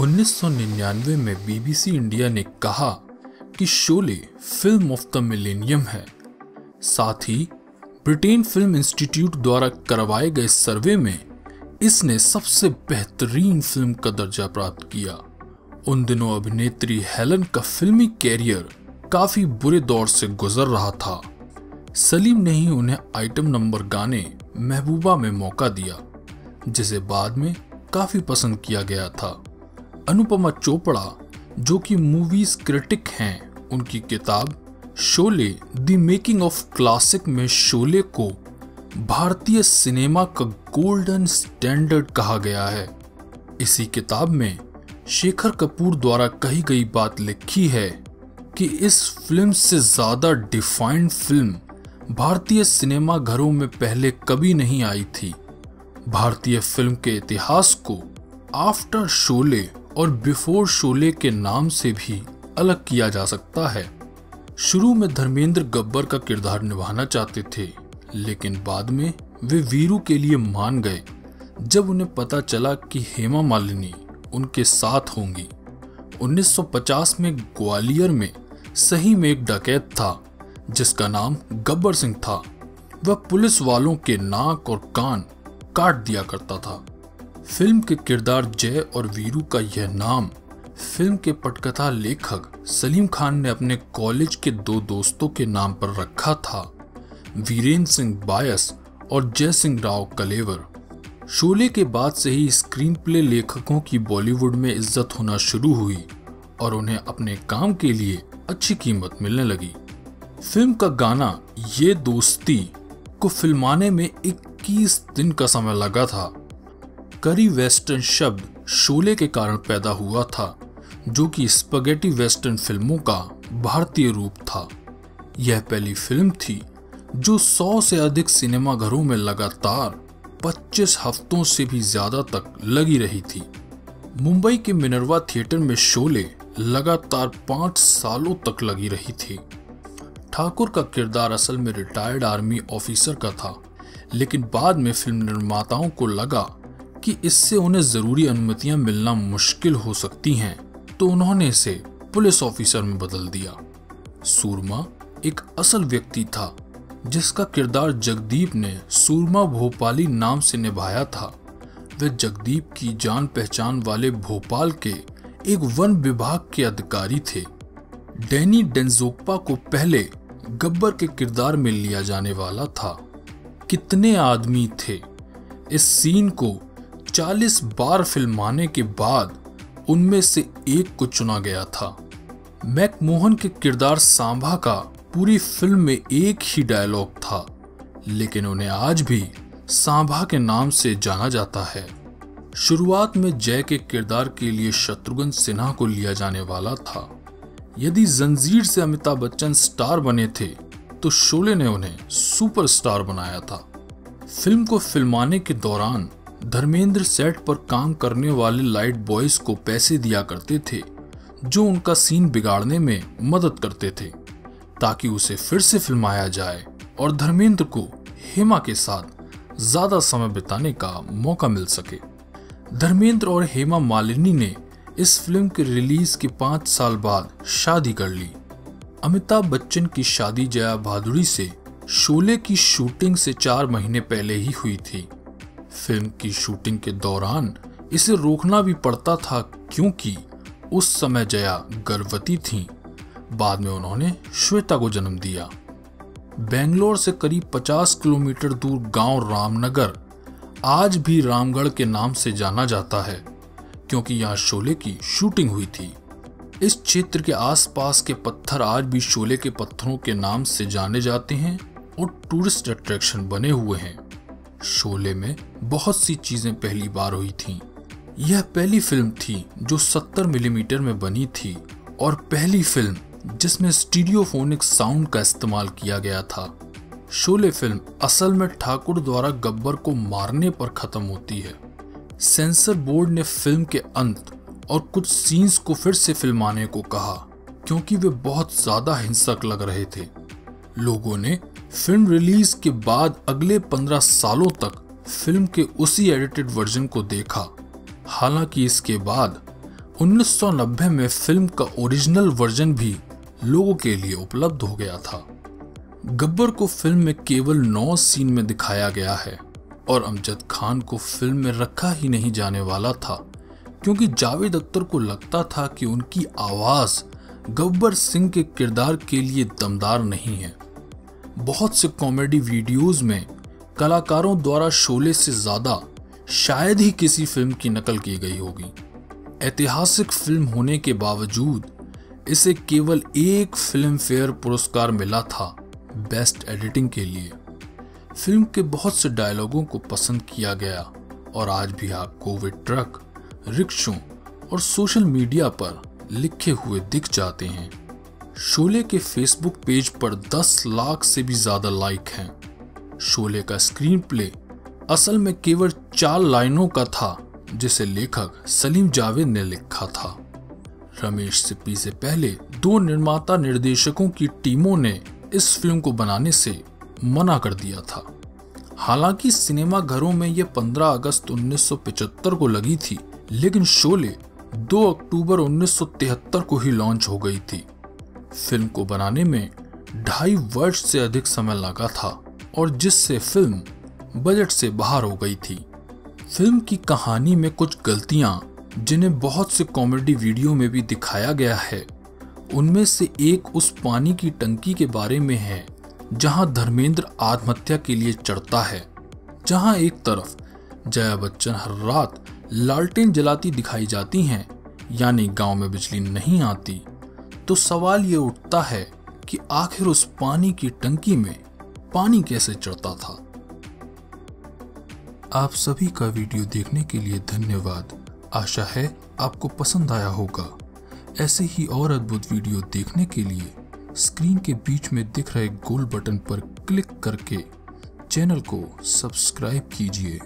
1999 में BBC India ने कहा कि Sholay film of the millennium है। साथ ही ब्रिटेन फिल्म इंस्टीट्यूट द्वारा करवाए गए सर्वे में इसने सबसे बेहतरीन फिल्म का दर्जा प्राप्त किया। उन दिनों अभिनेत्री हेलन का फिल्मी कैरियर काफी बुरे दौर से गुजर रहा था। सलीम ने ही उन्हें आइटम नंबर गाने महबूबा में मौका दिया, जिसे बाद में काफी पसंद किया गया था। अनुपमा चोपड़ा, जो कि मूवीज क्रिटिक हैं, उनकी किताब Sholay the making of classic में शोले को भारतीय सिनेमा का गोल्डन स्टैंडर्ड कहा गया है। इसी किताब में शेखर कपूर द्वारा कही गई बात लिखी है कि इस फिल्म से ज्यादा डिफाइंड फिल्म भारतीय सिनेमा घरों में पहले कभी नहीं आई थी। भारतीय फिल्म के इतिहास को आफ्टर शोले और बिफोर शोले के नाम से भी अलग किया जा सकता है। शुरू में धर्मेंद्र गब्बर का किरदार निभाना चाहते थे, लेकिन बाद में वे वीरू के लिए मान गए जब उन्हें पता चला कि हेमा मालिनी उनके साथ होंगी। 1950 में ग्वालियर में सही में एक डकैत था जिसका नाम गब्बर सिंह था। वह पुलिस वालों के नाक और कान काट दिया करता था। फिल्म के किरदार जय और वीरू का यह नाम फिल्म के पटकथा लेखक सलीम खान ने अपने कॉलेज के दो दोस्तों के नाम पर रखा था, वीरेंद्र सिंह बायस और जय सिंह राव कलेवर। शोले के बाद से ही स्क्रीन प्ले लेखकों की बॉलीवुड में इज्जत होना शुरू हुई और उन्हें अपने काम के लिए अच्छी कीमत मिलने लगी। फिल्म का गाना ये दोस्ती को फिल्माने में 21 दिन का समय लगा था। करी वेस्टर्न शब्द शोले के कारण पैदा हुआ था, जो कि स्पगेटी वेस्टर्न फिल्मों का भारतीय रूप था। यह पहली फिल्म थी जो 100 से अधिक सिनेमाघरों में लगातार 25 हफ्तों से भी ज्यादा तक लगी रही थी। मुंबई के मिनरवा थिएटर में शोले लगातार 5 सालों तक लगी रही थी। ठाकुर का किरदार असल में रिटायर्ड आर्मी ऑफिसर का था, लेकिन बाद में फिल्म निर्माताओं को लगा कि इससे उन्हें जरूरी अनुमतियां मिलना मुश्किल हो सकती हैं, तो उन्होंने इसे पुलिस ऑफिसर में बदल दिया। सूरमा एक असल व्यक्ति था जिसका किरदार जगदीप ने सूरमा भोपाली नाम से निभाया था। वह जगदीप की जान पहचान वाले भोपाल के एक वन विभाग के अधिकारी थे। डेनी डेंजोपा को पहले गब्बर के किरदार में लिया जाने वाला था। कितने आदमी थे? इस सीन को 40 बार फिल्माने के बाद उनमें से एक को चुना गया था। मैकमोहन के किरदार सांभा का पूरी फिल्म में एक ही डायलॉग था, लेकिन उन्हें आज भी सांभा के नाम से जाना जाता है। शुरुआत में जय के किरदार के लिए शत्रुघ्न सिन्हा को लिया जाने वाला था। यदि जंजीर से अमिताभ बच्चन स्टार बने थे, तो शोले ने उन्हें सुपरस्टार बनाया था। फिल्म को फिल्माने के दौरान धर्मेंद्र सेट पर काम करने वाले लाइट बॉयज को पैसे दिया करते थे, जो उनका सीन बिगाड़ने में मदद करते थे ताकि उसे फिर से फिल्माया जाए और धर्मेंद्र को हेमा के साथ ज्यादा समय बिताने का मौका मिल सके। धर्मेंद्र और हेमा मालिनी ने इस फिल्म के रिलीज के 5 साल बाद शादी कर ली। अमिताभ बच्चन की शादी जया भादुरी से शोले की शूटिंग से 4 महीने पहले ही हुई थी। फिल्म की शूटिंग के दौरान इसे रोकना भी पड़ता था, क्योंकि उस समय जया गर्भवती थीं। बाद में उन्होंने श्वेता को जन्म दिया। बेंगलोर से करीब 50 किलोमीटर दूर गांव रामनगर आज भी रामगढ़ के नाम से जाना जाता है, क्योंकि यहाँ शोले की शूटिंग हुई थी। इस क्षेत्र के आसपास के पत्थर आज भी शोले के पत्थरों के नाम से जाने जाते हैं और टूरिस्ट अट्रैक्शन बने हुए हैं। शोले में बहुत सी चीजें पहली बार हुई थीं। यह पहली फिल्म थी जो 70 मिलीमीटर में बनी थी और पहली फिल्म जिसमें स्टीरियोफोनिक साउंड का इस्तेमाल किया गया था। शोले फिल्म असल में ठाकुर द्वारा गब्बर को मारने पर खत्म होती है। सेंसर बोर्ड ने फिल्म के अंत और कुछ सीन्स को फिर से फिल्माने को कहा, क्योंकि वे बहुत ज्यादा हिंसक लग रहे थे। लोगों ने फिल्म रिलीज के बाद अगले 15 सालों तक फिल्म के उसी एडिटेड वर्जन को देखा। हालांकि इसके बाद 1990 में फिल्म का ओरिजिनल वर्जन भी लोगों के लिए उपलब्ध हो गया था। गब्बर को फिल्म में केवल 9 सीन में दिखाया गया है और अमजद खान को फिल्म में रखा ही नहीं जाने वाला था, क्योंकि जावेद अख्तर को लगता था कि उनकी आवाज़ गब्बर सिंह के किरदार के लिए दमदार नहीं है। बहुत से कॉमेडी वीडियोस में कलाकारों द्वारा शोले से ज़्यादा शायद ही किसी फिल्म की नकल की गई होगी। ऐतिहासिक फिल्म होने के बावजूद इसे केवल एक फिल्म फेयर पुरस्कार मिला था, बेस्ट एडिटिंग के लिए। फिल्म के बहुत से डायलॉगों को पसंद किया गया और आज भी आपको वे ट्रक, रिक्शों और सोशल मीडिया पर लिखे हुए दिख जाते हैं। शोले के फेसबुक पेज पर 10 लाख से भी ज्यादा लाइक हैं। शोले का स्क्रीन प्ले असल में केवल 4 लाइनों का था, जिसे लेखक सलीम जावेद ने लिखा था। रमेश सिप्पी से पहले 2 निर्माता निर्देशकों की टीमों ने इस फिल्म को बनाने से मना कर दिया था। हालांकि सिनेमाघरों में यह 15 अगस्त 1975 को लगी थी, लेकिन शोले 2 अक्टूबर 1973 को ही लॉन्च हो गई थी। फिल्म को बनाने में 2.5 वर्ष से अधिक समय लगा था और जिससे फिल्म बजट से बाहर हो गई थी। फिल्म की कहानी में कुछ गलतियां, जिन्हें बहुत से कॉमेडी वीडियो में भी दिखाया गया है, उनमें से एक उस पानी की टंकी के बारे में है जहां धर्मेंद्र आत्महत्या के लिए चढ़ता है। जहां एक तरफ जया बच्चन हर रात लालटेन जलाती दिखाई जाती हैं, यानी गांव में बिजली नहीं आती, तो सवाल ये उठता है कि आखिर उस पानी की टंकी में पानी कैसे चढ़ता था। आप सभी का वीडियो देखने के लिए धन्यवाद। आशा है आपको पसंद आया होगा। ऐसे ही और अद्भुत वीडियो देखने के लिए स्क्रीन के बीच में दिख रहे गोल बटन पर क्लिक करके चैनल को सब्सक्राइब कीजिए।